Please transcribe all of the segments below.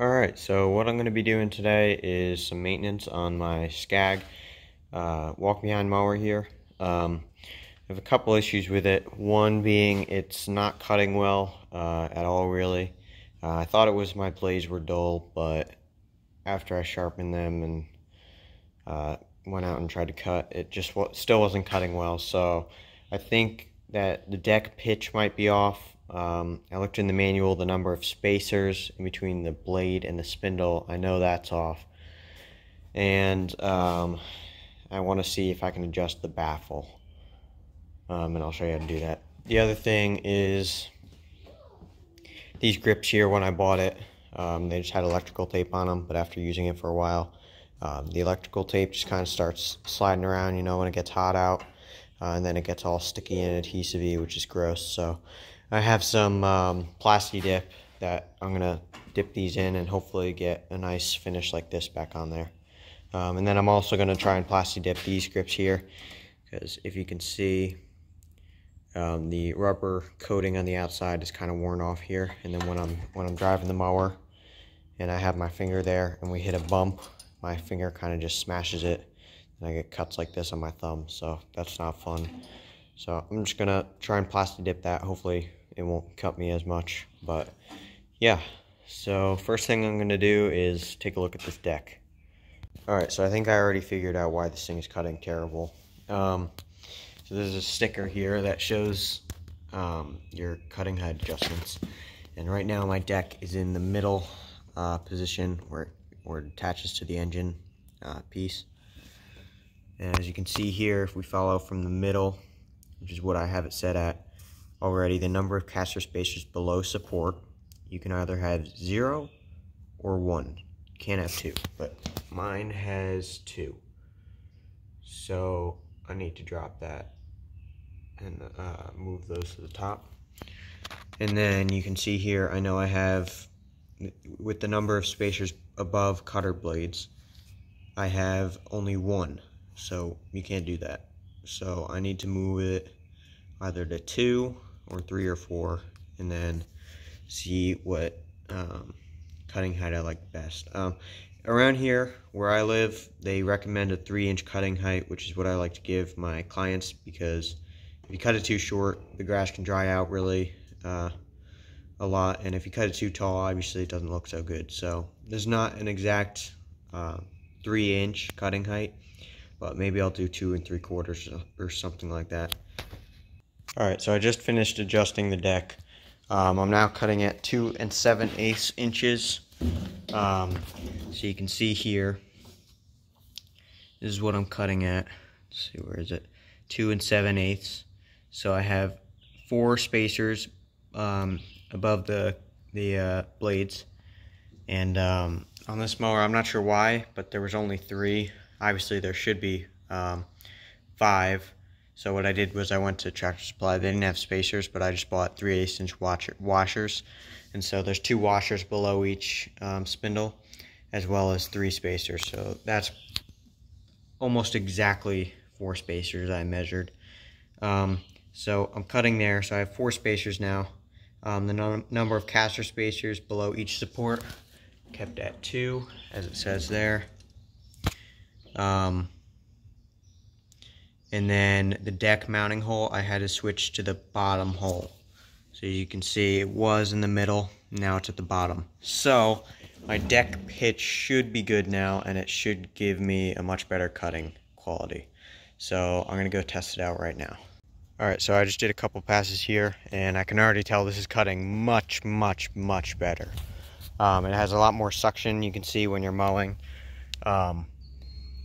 Alright, so what I'm going to be doing today is some maintenance on my Scag walk-behind mower here. I have a couple issues with it. One being it's not cutting well at all, really. I thought it was my blades were dull, but after I sharpened them and went out and tried to cut, it just still wasn't cutting well. So I think that the deck pitch might be off. I looked in the manual, the number of spacers in between the blade and the spindle. I know that's off. And I want to see if I can adjust the baffle. And I'll show you how to do that. The other thing is these grips here, when I bought it, they just had electrical tape on them. But after using it for a while, the electrical tape just kind of starts sliding around, you know, when it gets hot out. And then it gets all sticky and adhesive-y, which is gross. So I have some Plasti Dip that I'm going to dip these in and hopefully get a nice finish like this back on there. And then I'm also going to try and Plasti Dip these grips here, because if you can see, the rubber coating on the outside is kind of worn off here. And then when I'm driving the mower and I have my finger there and we hit a bump, my finger kind of just smashes it and I get cuts like this on my thumb. So that's not fun. So I'm just going to try and Plasti Dip that. Hopefully it won't cut me as much, but yeah. So first thing I'm going to do is take a look at this deck. Alright, so I think I already figured out why this thing is cutting terrible. So there's a sticker here that shows your cutting height adjustments. And right now my deck is in the middle position where it attaches to the engine piece. And as you can see here, if we follow from the middle, which is what I have it set at already, the number of caster spacers below support, you can either have 0 or 1. You can't have 2, but mine has 2. So I need to drop that and move those to the top. And then you can see here, I know I have, with the number of spacers above cutter blades, I have only 1. So you can't do that. So I need to move it either to 2 or 3 or 4, and then see what cutting height I like best. Around here where I live, they recommend a 3-inch cutting height, which is what I like to give my clients, because if you cut it too short, the grass can dry out really a lot, and if you cut it too tall, obviously it doesn't look so good. So there's not an exact 3-inch cutting height, but maybe I'll do 2 3/4 or something like that. Alright, so I just finished adjusting the deck. I'm now cutting at 2 7/8 inches. So you can see here, this is what I'm cutting at. Let's see, where is it? 2 7/8. So I have 4 spacers above the blades. And on this mower, I'm not sure why, but there was only 3. Obviously there should be 5. So what I did was I went to Tractor Supply. They didn't have spacers, but I just bought 3/8-inch washers. And so there's 2 washers below each spindle, as well as 3 spacers. So that's almost exactly 4 spacers I measured. So I'm cutting there. So I have 4 spacers now. The number of caster spacers below each support kept at 2, as it says there. And then the deck mounting hole, I had to switch to the bottom hole. So you can see it was in the middle, now it's at the bottom. So my deck pitch should be good now, and it should give me a much better cutting quality. So I'm gonna go test it out right now. Alright, so I just did a couple passes here, and I can already tell this is cutting much, much, much better. It has a lot more suction, you can see when you're mowing.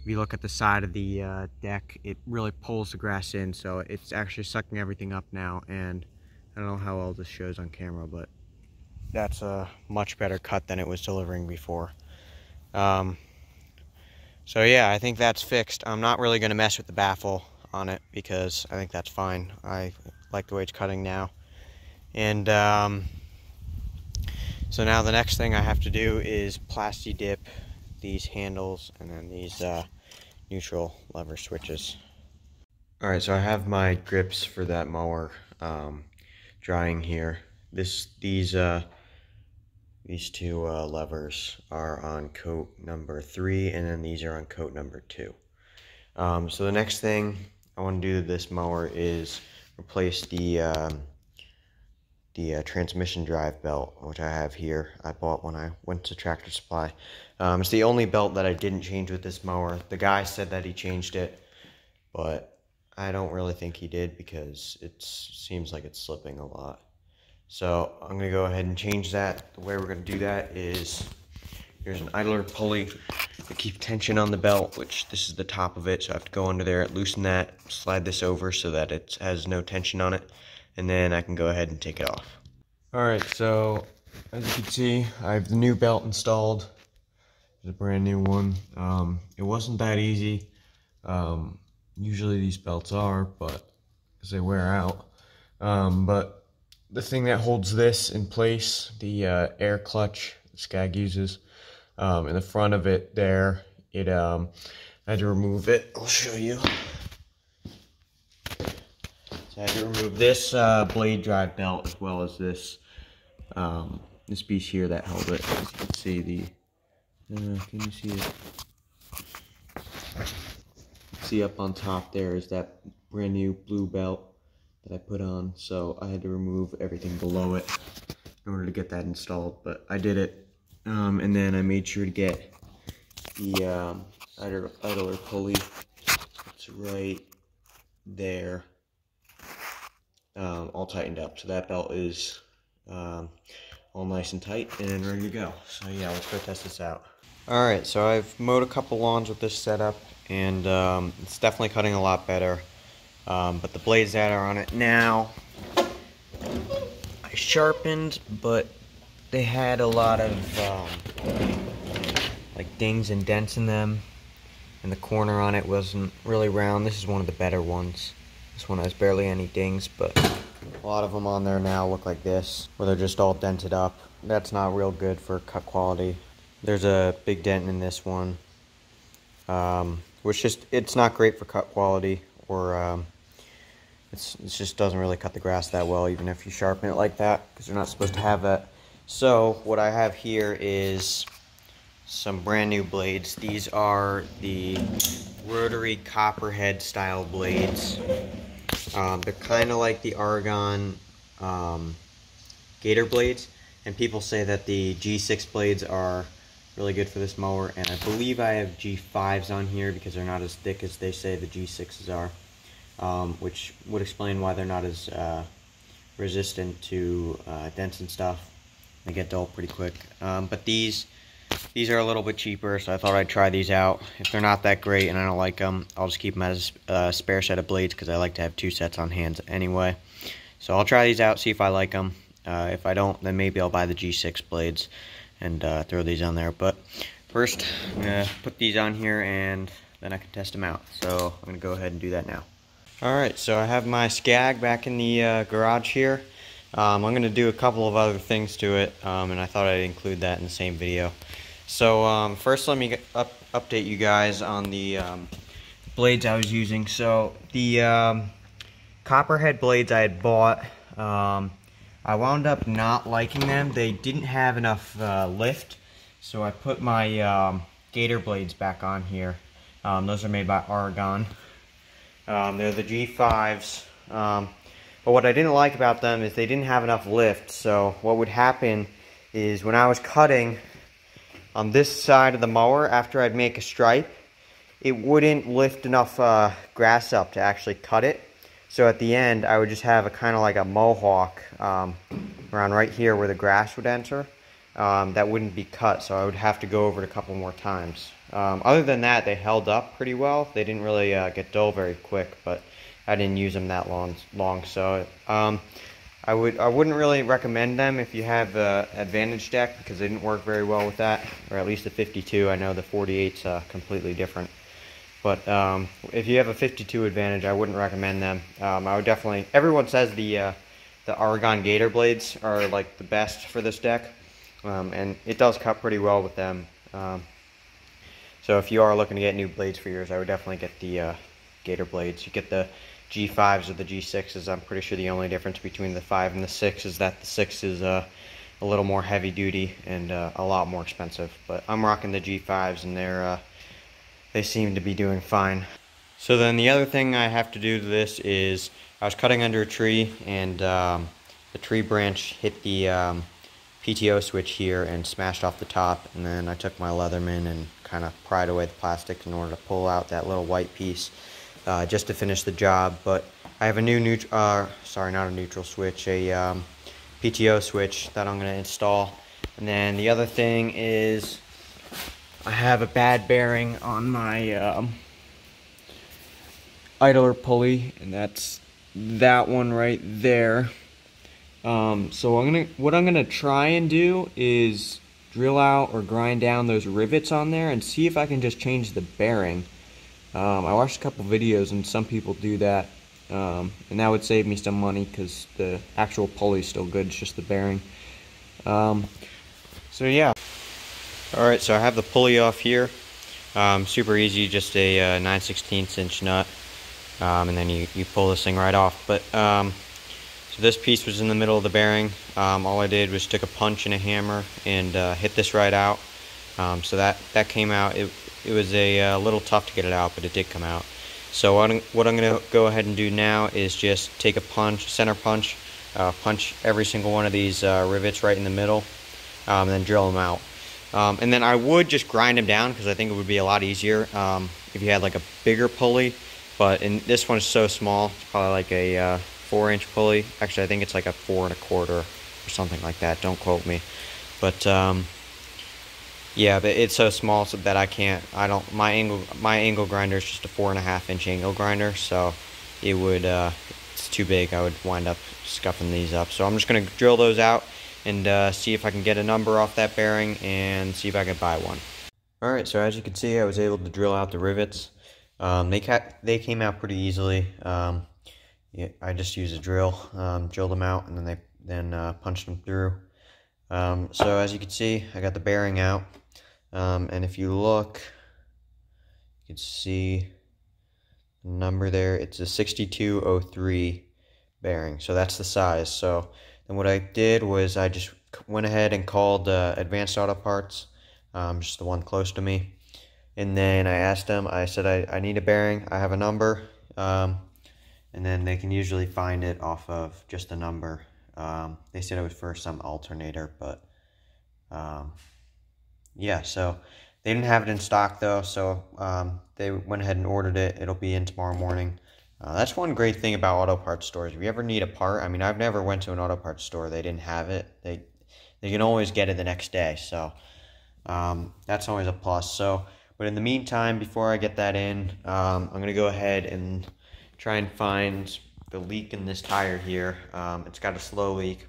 If you look at the side of the deck, it really pulls the grass in, so it's actually sucking everything up now. And I don't know how well this shows on camera, but that's a much better cut than it was delivering before. So yeah, I think that's fixed. I'm not really going to mess with the baffle on it, because I think that's fine. I like the way it's cutting now. And so now the next thing I have to do is Plasti Dip these handles and then these neutral lever switches. Alright, so I have my grips for that mower drying here. These These two levers are on coat number 3, and then these are on coat number 2. So the next thing I want to do to this mower is replace the transmission drive belt, which I have here. I bought when I went to Tractor Supply. It's the only belt that I didn't change with this mower. The guy said that he changed it, but I don't really think he did because it seems like it's slipping a lot. So I'm going to go ahead and change that. The way we're going to do that is, here's an idler pulley to keep tension on the belt, which this is the top of it, so I have to go under there, loosen that, slide this over so that it has no tension on it, and then I can go ahead and take it off. Alright, so as you can see, I have the new belt installed. It's a brand new one. It wasn't that easy. Usually these belts are, but because they wear out. But the thing that holds this in place, the air clutch Scag uses, in the front of it there, I had to remove it. I'll show you. So I had to remove this blade drive belt as well as this this piece here that held it. As you can see, the can you see it? See up on top there is that brand new blue belt that I put on, so I had to remove everything below it in order to get that installed, but I did it. And then I made sure to get the idler pulley. It's right there, all tightened up, so that belt is all nice and tight and ready to go. So yeah, let's go test this out. Alright, so I've mowed a couple lawns with this setup, and it's definitely cutting a lot better. But the blades that are on it now, I sharpened, but they had a lot of like dings and dents in them, and the corner on it wasn't really round. This is one of the better ones. This one has barely any dings, but a lot of them on there now look like this, where they're just all dented up. That's not real good for cut quality. There's a big dent in this one, which just, it's not great for cut quality, or it just doesn't really cut the grass that well, even if you sharpen it like that, because you're not supposed to have that. So what I have here is some brand new blades. These are the rotary Copperhead style blades. They're kind of like the Oregon Gator blades, and people say that the G6 blades are really good for this mower, and I believe I have G5s on here because they're not as thick as they say the G6s are, which would explain why they're not as resistant to dents and stuff. They get dull pretty quick, but these are a little bit cheaper, so I thought I'd try these out. If they're not that great and I don't like them, I'll just keep them as a spare set of blades because I like to have 2 sets on hand anyway. So I'll try these out, see if I like them. If I don't, then maybe I'll buy the G6 blades and throw these on there. But first, I'm going to put these on here and then I can test them out. So I'm going to go ahead and do that now. Alright, so I have my Scag back in the garage here. I'm going to do a couple of other things to it, and I thought I'd include that in the same video. So first let me update you guys on the blades I was using. So the Copperhead blades I had bought, I wound up not liking them. They didn't have enough lift, so I put my Gator blades back on here. Those are made by Oregon. They're the G5s, but what I didn't like about them is they didn't have enough lift. So what would happen is when I was cutting on this side of the mower, after I'd make a stripe, it wouldn't lift enough grass up to actually cut it. So at the end, I would just have a kind of like a mohawk around right here where the grass would enter. That wouldn't be cut, so I would have to go over it a couple more times. Other than that, they held up pretty well. They didn't really get dull very quick, but I didn't use them that long. So I wouldn't really recommend them if you have an Advantage deck, because they didn't work very well with that, or at least the 52. I know the 48's completely different. But if you have a 52 Advantage, I wouldn't recommend them. I would definitely, everyone says the Oregon Gator blades are like the best for this deck, and it does cut pretty well with them. So if you are looking to get new blades for yours, I would definitely get the Gator blades. You get the G5s or the G6s. I'm pretty sure the only difference between the 5 and the 6 is that the 6 is a little more heavy duty and a lot more expensive. But I'm rocking the G5s and they seem to be doing fine. So then the other thing I have to do to this is I was cutting under a tree and the tree branch hit the PTO switch here and smashed off the top, and then I took my Leatherman and kind of pried away the plastic in order to pull out that little white piece just to finish the job. But I have a PTO switch that I'm going to install. And then the other thing is I have a bad bearing on my idler pulley, and that's that one right there. So what I'm gonna try and do is drill out or grind down those rivets on there and see if I can just change the bearing. I watched a couple videos and some people do that, and that would save me some money because the actual pulley is still good, it's just the bearing. So yeah. Alright, so I have the pulley off here. Super easy, just a 9/16 inch nut, and then you pull this thing right off. But so this piece was in the middle of the bearing. All I did was took a punch and a hammer and hit this right out. So that came out. It was a little tough to get it out, but it did come out. So what I'm going to go ahead and do now is just take a punch, center punch, punch every single one of these rivets right in the middle, and then drill them out. And then I would just grind them down because I think it would be a lot easier if you had like a bigger pulley. But this one is so small, it's probably like a 4-inch pulley. Actually, I think it's like a 4 1/4 or something like that. Don't quote me. But yeah, but it's so small so that my angle grinder is just a 4 1/2 inch angle grinder, so it would it's too big. I would wind up scuffing these up. So I'm just gonna drill those out and see if I can get a number off that bearing and see if I can buy one. Alright, so as you can see, I was able to drill out the rivets. They came out pretty easily. Yeah, I just used a drill, drilled them out, and then punched them through. So as you can see, I got the bearing out, and if you look, you can see the number there. It's a 6203 bearing, so that's the size. So then what I did was I just went ahead and called Advanced Auto Parts, just the one close to me, and then I asked them. I said I need a bearing. I have a number. And then they can usually find it off of just the number. They said it was for some alternator, but yeah, so they didn't have it in stock though, so they went ahead and ordered it. It'll be in tomorrow morning. That's one great thing about auto parts stores. If you ever need a part, I mean, I've never went to an auto parts store, they didn't have it. They can always get it the next day, so that's always a plus. So, but in the meantime, before I get that in, I'm gonna go ahead and try and find the leak in this tire here. It's got a slow leak,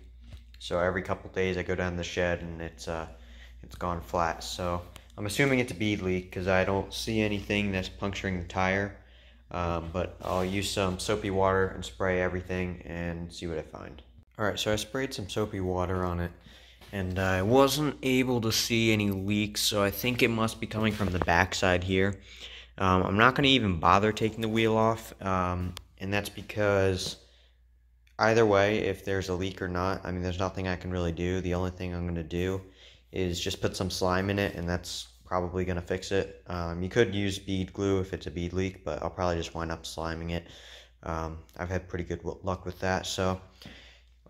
so every couple days I go down the shed and it's gone flat. So I'm assuming it's a bead leak because I don't see anything that's puncturing the tire, but I'll use some soapy water and spray everything and see what I find. Alright, so I sprayed some soapy water on it and I wasn't able to see any leaks, so I think it must be coming from the backside here. I'm not going to even bother taking the wheel off, and that's because either way, if there's a leak or not, I mean, there's nothing I can really do. The only thing I'm going to do is just put some slime in it, and that's probably going to fix it. You could use bead glue if it's a bead leak, but I'll probably just wind up sliming it. I've had pretty good luck with that, so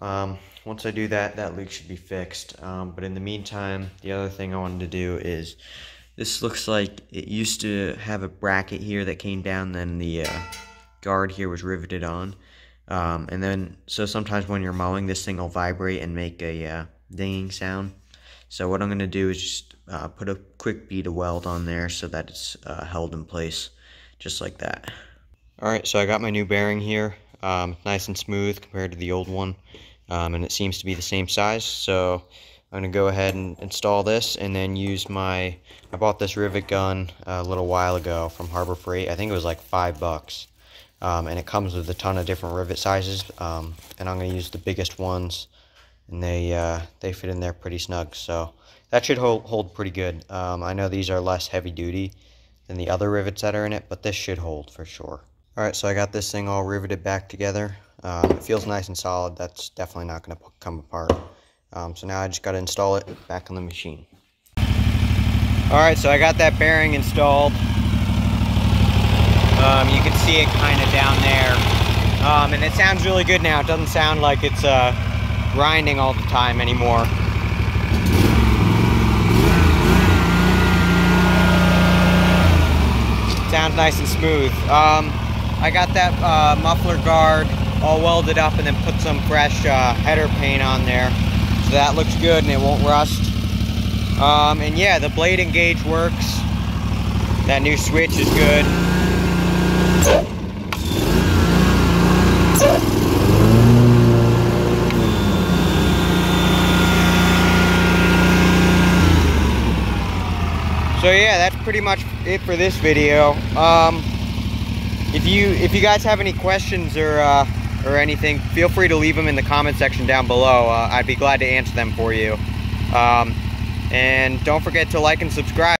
once I do that, that leak should be fixed. But in the meantime, the other thing I wanted to do is... this looks like it used to have a bracket here that came down, then the guard here was riveted on. And then, so sometimes when you're mowing, this thing will vibrate and make a dinging sound. So what I'm going to do is just put a quick bead of weld on there so that it's held in place, just like that. Alright, so I got my new bearing here. Nice and smooth compared to the old one. And it seems to be the same size, so... I'm going to go ahead and install this and then use my... I bought this rivet gun a little while ago from Harbor Freight. I think it was like $5. And it comes with a ton of different rivet sizes. And I'm going to use the biggest ones. And they fit in there pretty snug. So that should hold pretty good. I know these are less heavy duty than the other rivets that are in it, but this should hold for sure. Alright, so I got this thing all riveted back together. It feels nice and solid. That's definitely not going to come apart. So now I just got to install it back on the machine. Alright, so I got that bearing installed. You can see it kind of down there. And it sounds really good now. It doesn't sound like it's grinding all the time anymore. Sounds nice and smooth. I got that muffler guard all welded up and then put some fresh header paint on there. So that looks good and it won't rust. And yeah, the blade and gauge works. That new switch is good. So yeah, that's pretty much it for this video. If you guys have any questions or anything, feel free to leave them in the comment section down below. I'd be glad to answer them for you. And don't forget to like and subscribe.